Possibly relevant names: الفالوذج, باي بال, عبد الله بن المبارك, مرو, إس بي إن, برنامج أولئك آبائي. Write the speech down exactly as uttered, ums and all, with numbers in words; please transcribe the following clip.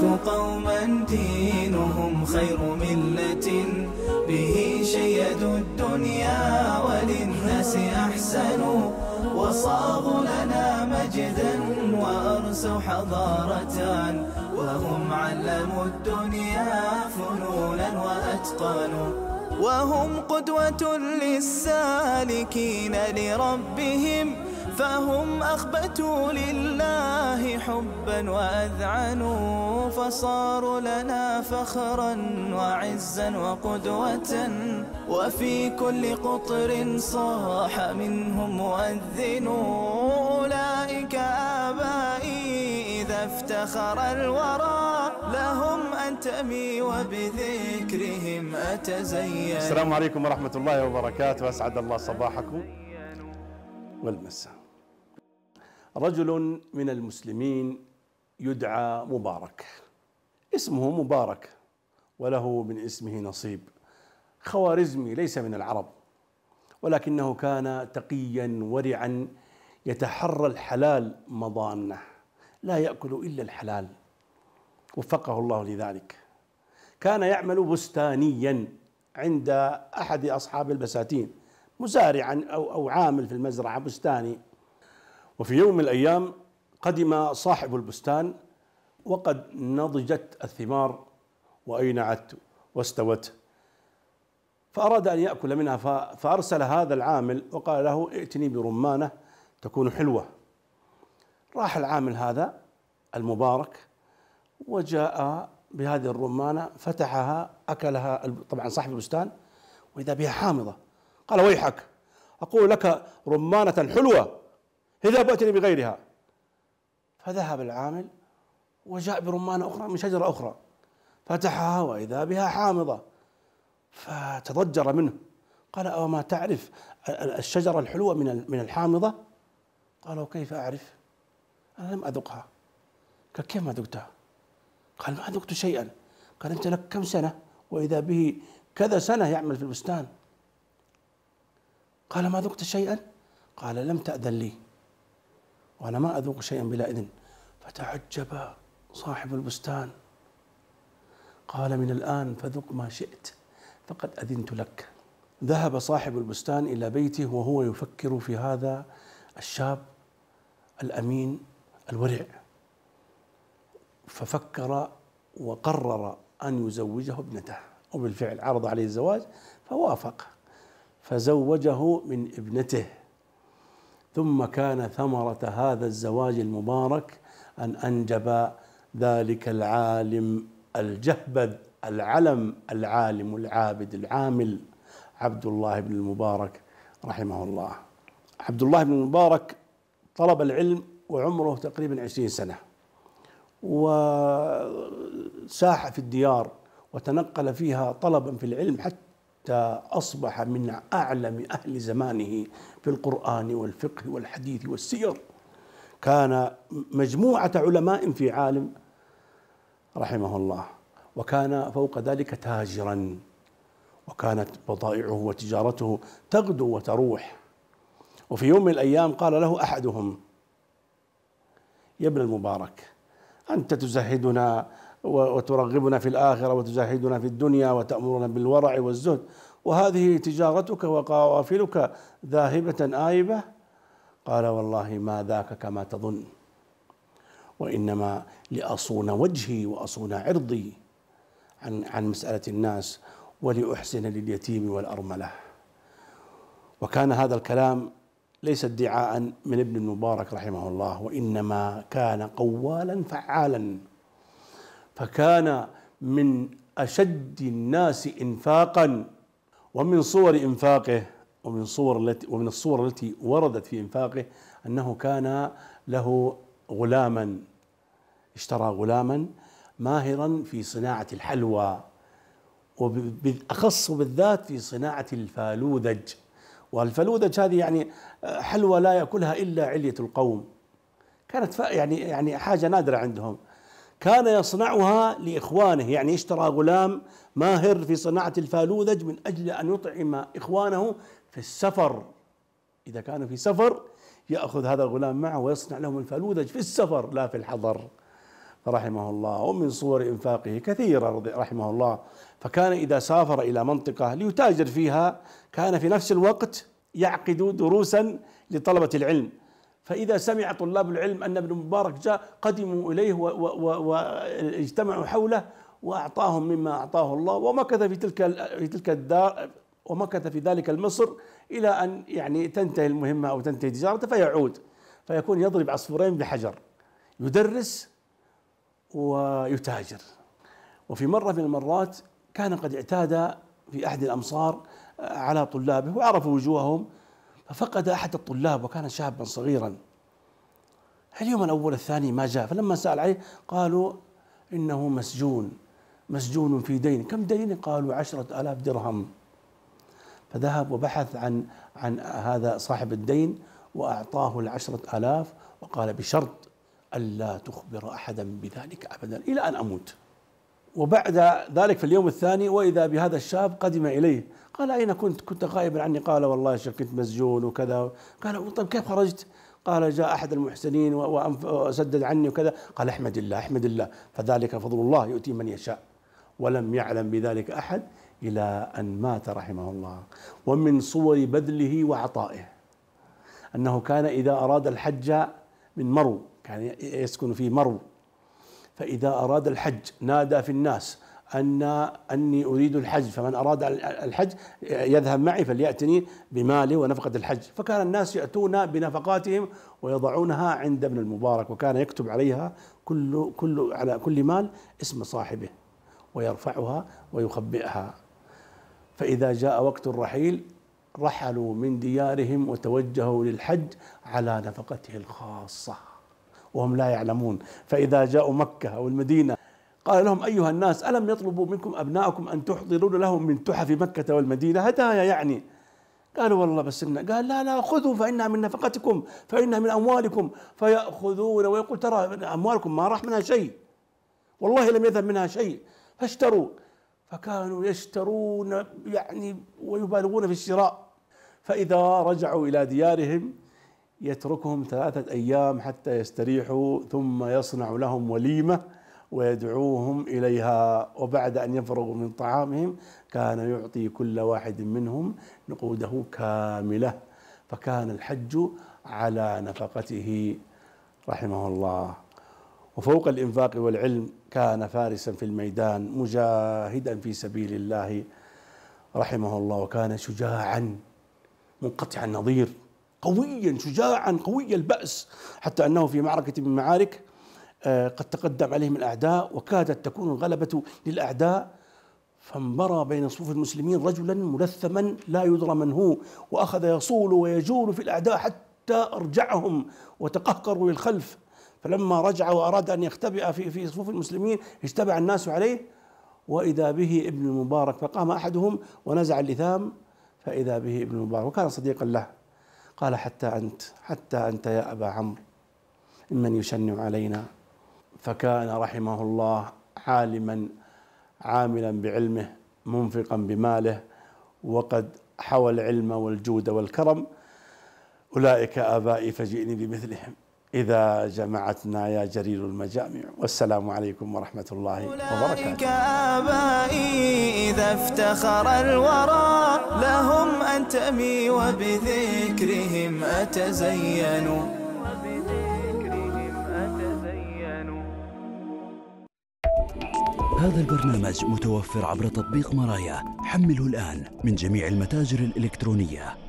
تعرف قوما دينهم خير ملة به شيدوا الدنيا وللناس أحسنوا وصاغوا لنا مجدا وأرسوا حضارة وهم علموا الدنيا فنونا وأتقنوا وهم قدوة للسالكين لربهم فهم أخبتوا لله حبا وأذعنوا فصاروا لنا فخرا وعزا وقدوة وفي كل قطر صاح منهم مؤذن أولئك آبائي إذا افتخر الورى لهم أنتمي وبذكرهم أتزين. السلام عليكم ورحمة الله وبركاته، أسعد الله صباحكم والمساء. رجل من المسلمين يدعى مبارك، اسمه مبارك وله من اسمه نصيب، خوارزمي ليس من العرب، ولكنه كان تقيا ورعا يتحرى الحلال مضانه، لا يأكل إلا الحلال، وفقه الله لذلك. كان يعمل بستانيا عند أحد أصحاب البساتين، مزارعا أو أو عامل في المزرعة بستاني. وفي يوم من الأيام قدم صاحب البستان وقد نضجت الثمار وأينعت واستوت، فأراد أن يأكل منها، فأرسل هذا العامل وقال له ائتني برمانة تكون حلوة. راح العامل هذا المبارك وجاء بهذه الرمانة، فتحها أكلها طبعا صاحب البستان، وإذا بها حامضة. قال ويحك، أقول لك رمانة حلوة، اذهب وأتني بغيرها. فذهب العامل وجاء برمانة أخرى من شجرة أخرى، فتحها وإذا بها حامضة، فتضجر منه. قال أوما تعرف الشجرة الحلوة من من الحامضة؟ قال وكيف أعرف؟ أنا لم أذقها. قال كيف ما ذقتها؟ قال ما ذقت شيئا. قال أنت لك كم سنة وإذا به كذا سنة يعمل في البستان؟ قال ما ذقت شيئا؟ قال لم تأذن لي، وأنا ما أذوق شيئا بلا إذن. فتعجب صاحب البستان، قال من الآن فذق ما شئت فقد أذنت لك. ذهب صاحب البستان إلى بيته وهو يفكر في هذا الشاب الأمين الورع، ففكر وقرر أن يزوجه ابنته، وبالفعل عرض عليه الزواج فوافق، فزوجه من ابنته. ثم كان ثمرة هذا الزواج المبارك أن أنجب ذلك العالم الجهبذ العلم العالم العابد العامل عبد الله بن المبارك رحمه الله. عبد الله بن المبارك طلب العلم وعمره تقريبا عشرين سنة، وساح في الديار وتنقل فيها طلبا في العلم حتى أصبح من أعلم أهل زمانه في القرآن والفقه والحديث والسير. كان مجموعة علماء في عالم رحمه الله، وكان فوق ذلك تاجرا، وكانت بضائعه وتجارته تغدو وتروح. وفي يوم من الأيام قال له أحدهم يا ابن المبارك، أنت تزهدنا وترغبنا في الآخرة وتزهدنا في الدنيا وتأمرنا بالورع والزهد، وهذه تجارتك وقوافلك ذاهبة آيبة. قال والله ما ذاك كما تظن، وإنما لأصون وجهي وأصون عرضي عن عن مسألة الناس، ولأحسن لليتيم والأرملة. وكان هذا الكلام ليس ادعاء من ابن المبارك رحمه الله، وإنما كان قوالا فعالا، فكان من أشد الناس إنفاقا. ومن صور إنفاقه ومن صور التي ومن الصور التي وردت في إنفاقه أنه كان له غلاما، اشترى غلاما ماهرا في صناعة الحلوى، وبالأخص بالذات في صناعة الفالوذج. والفالوذج هذه يعني حلوى لا يأكلها إلا علية القوم، كانت يعني يعني حاجة نادرة عندهم، كان يصنعها لإخوانه. يعني اشترى غلام ماهر في صناعة الفالوذج من أجل أن يطعم إخوانه في السفر، إذا كانوا في سفر يأخذ هذا الغلام معه ويصنع لهم الفالوذج في السفر لا في الحضر. رحمه الله، ومن صور إنفاقه كثيرة رحمه الله. فكان إذا سافر إلى منطقة ليتاجر فيها كان في نفس الوقت يعقد دروسا لطلبة العلم، فإذا سمع طلاب العلم أن ابن مبارك جاء قدموا إليه واجتمعوا حوله وأعطاهم مما أعطاه الله، ومكث في تلك في تلك الدار ومكث في ذلك المصر إلى أن يعني تنتهي المهمة أو تنتهي تجارته فيعود، فيكون يضرب عصفورين بحجر، يدرس ويتاجر. وفي مرة من المرات كان قد اعتاد في أحد الأمصار على طلابه وعرفوا وجوههم، ففقد أحد الطلاب وكان شابا صغيرا. اليوم الأول الثاني ما جاء، فلما سأل عليه قالوا إنه مسجون مسجون في دين. كم دين؟ قالوا عشرة آلاف درهم. فذهب وبحث عن عن هذا صاحب الدين وأعطاه العشرة آلاف وقال بشرط ألا تخبر أحدا بذلك أبدا إلى أن أموت. وبعد ذلك في اليوم الثاني وإذا بهذا الشاب قدم إليه، قال أين كنت؟ كنت غائبا عني. قال والله يا شيخ كنت مسجون وكذا. قال طيب كيف خرجت؟ قال جاء أحد المحسنين وسدد عني وكذا. قال احمد الله احمد الله، فذلك فضل الله يؤتي من يشاء، ولم يعلم بذلك أحد إلى أن مات رحمه الله. ومن صور بذله وعطائه أنه كان إذا أراد الحج من مرو، كان يسكن في مرو، فإذا أراد الحج نادى في الناس أن أني أريد الحج، فمن أراد الحج يذهب معي فليأتني بماله ونفقة الحج. فكان الناس يأتون بنفقاتهم ويضعونها عند ابن المبارك، وكان يكتب عليها كل كل على كل مال اسم صاحبه ويرفعها ويخبئها. فإذا جاء وقت الرحيل رحلوا من ديارهم وتوجهوا للحج على نفقته الخاصة وهم لا يعلمون. فإذا جاءوا مكة أو المدينة قال لهم أيها الناس ألم يطلبوا منكم أبناءكم أن تحضروا لهم من تحف مكة والمدينة هدايا يعني؟ قالوا والله بس إن، قال لا لا خذوا فإنها من نفقتكم فإنها من أموالكم. فيأخذون ويقول ترى أموالكم ما راح منها شيء، والله لم يذهب منها شيء، فاشتروا. فكانوا يشترون يعني ويبالغون في الشراء. فإذا رجعوا إلى ديارهم يتركهم ثلاثة أيام حتى يستريحوا، ثم يصنع لهم وليمة ويدعوهم إليها. وبعد أن يفرغوا من طعامهم كان يعطي كل واحد منهم نقوده كاملة، فكان الحج على نفقته رحمه الله. وفوق الإنفاق والعلم كان فارسا في الميدان مجاهدا في سبيل الله رحمه الله، وكان شجاعا منقطع النظير، قويا شجاعا قوي البأس، حتى أنه في معركة من معارك قد تقدم عليهم الأعداء وكادت تكون الغلبة للأعداء، فانبرى بين صفوف المسلمين رجلا ملثما لا يدرى من هو، وأخذ يصول ويجول في الأعداء حتى أرجعهم وتقهقروا للخلف. فلما رجع وأراد أن يختبئ في في صفوف المسلمين اجتمع الناس عليه، وإذا به ابن المبارك، فقام أحدهم ونزع اللثام فإذا به ابن المبارك وكان صديقا له. قال حتى أنت حتى أنت يا أبا عمرو ممن يشنع علينا. فكان رحمه الله عالما عاملا بعلمه منفقا بماله، وقد حوى العلم والجود والكرم. أولئك آبائي فجئني بمثلهم إذا جمعتنا يا جرير المجامع. والسلام عليكم ورحمة الله وبركاته. أولئك آبائي إذا افتخر الورى لهم أنتمي وبذكرهم أتزين. هذا البرنامج متوفر عبر تطبيق مرايا، حمله الآن من جميع المتاجر الإلكترونية.